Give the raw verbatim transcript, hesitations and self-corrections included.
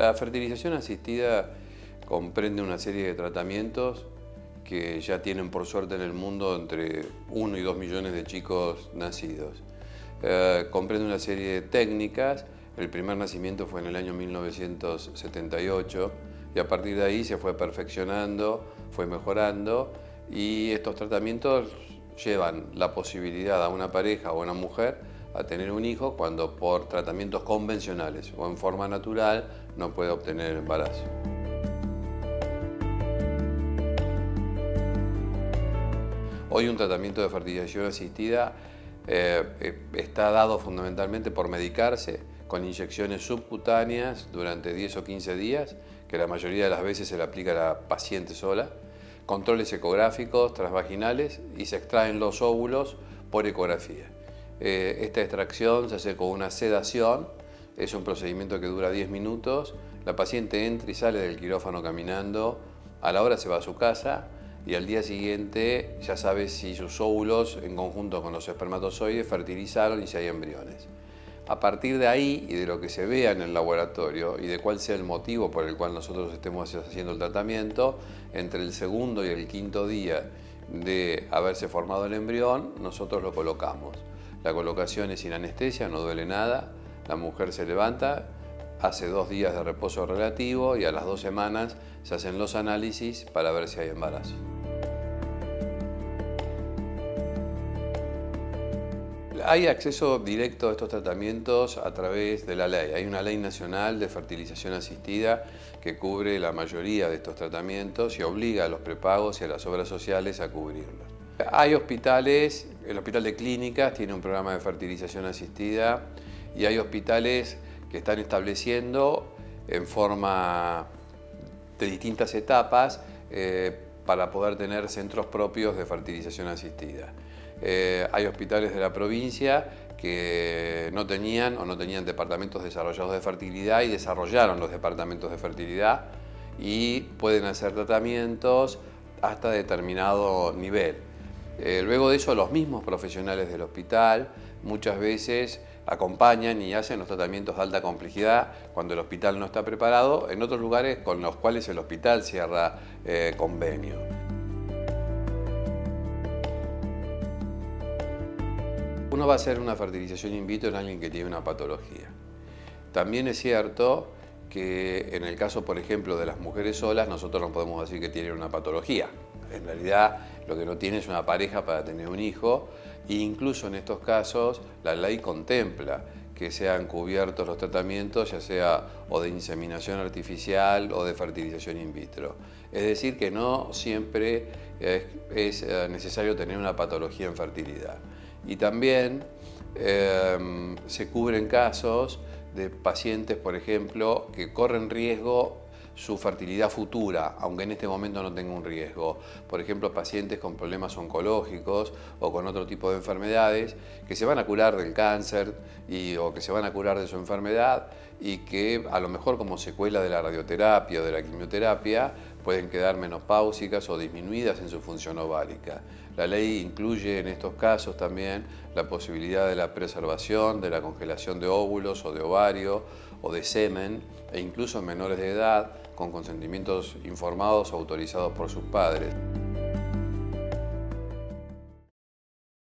La fertilización asistida comprende una serie de tratamientos que ya tienen por suerte en el mundo entre uno y dos millones de chicos nacidos. Eh, comprende una serie de técnicas. El primer nacimiento fue en el año mil novecientos setenta y ocho y a partir de ahí se fue perfeccionando, fue mejorando, y estos tratamientos llevan la posibilidad a una pareja o a una mujer a tener un hijo cuando por tratamientos convencionales o en forma natural no puede obtener el embarazo. Hoy un tratamiento de fertilización asistida eh, está dado fundamentalmente por medicarse con inyecciones subcutáneas durante diez o quince días, que la mayoría de las veces se le aplica a la paciente sola, controles ecográficos transvaginales, y se extraen los óvulos por ecografía. Eh, esta extracción se hace con una sedación, es un procedimiento que dura diez minutos, la paciente entra y sale del quirófano caminando, a la hora se va a su casa y al día siguiente ya sabe si sus óvulos en conjunto con los espermatozoides fertilizaron y si hay embriones. A partir de ahí y de lo que se vea en el laboratorio y de cuál sea el motivo por el cual nosotros estemos haciendo el tratamiento, entre el segundo y el quinto día de haberse formado el embrión, nosotros lo colocamos. La colocación es sin anestesia, no duele nada, la mujer se levanta, hace dos días de reposo relativo y a las dos semanas se hacen los análisis para ver si hay embarazo. Hay acceso directo a estos tratamientos a través de la ley. Hay una ley nacional de fertilización asistida que cubre la mayoría de estos tratamientos y obliga a los prepagos y a las obras sociales a cubrirlos. Hay hospitales, el Hospital de Clínicas tiene un programa de fertilización asistida y hay hospitales que están estableciendo en forma de distintas etapas eh, para poder tener centros propios de fertilización asistida. Eh, hay hospitales de la provincia que no tenían o no tenían departamentos desarrollados de fertilidad y desarrollaron los departamentos de fertilidad y pueden hacer tratamientos hasta determinado nivel. Eh, luego de eso, los mismos profesionales del hospital muchas veces acompañan y hacen los tratamientos de alta complejidad cuando el hospital no está preparado, en otros lugares con los cuales el hospital cierra eh, convenio. Uno va a hacer una fertilización in vitro en alguien que tiene una patología. También es cierto que en el caso, por ejemplo, de las mujeres solas, nosotros no podemos decir que tienen una patología. En realidad, lo que no tiene es una pareja para tener un hijo, e incluso en estos casos la ley contempla que sean cubiertos los tratamientos, ya sea o de inseminación artificial o de fertilización in vitro. Es decir, que no siempre es necesario tener una patología en fertilidad. Y también eh, se cubren casos de pacientes, por ejemplo, que corren riesgo su fertilidad futura, aunque en este momento no tenga un riesgo. Por ejemplo, pacientes con problemas oncológicos o con otro tipo de enfermedades que se van a curar del cáncer y, o que se van a curar de su enfermedad y que a lo mejor como secuela de la radioterapia o de la quimioterapia pueden quedar menopáusicas o disminuidas en su función ovárica. La ley incluye en estos casos también la posibilidad de la preservación, de la congelación de óvulos o de ovario o de semen, e incluso en menores de edad con consentimientos informados o autorizados por sus padres.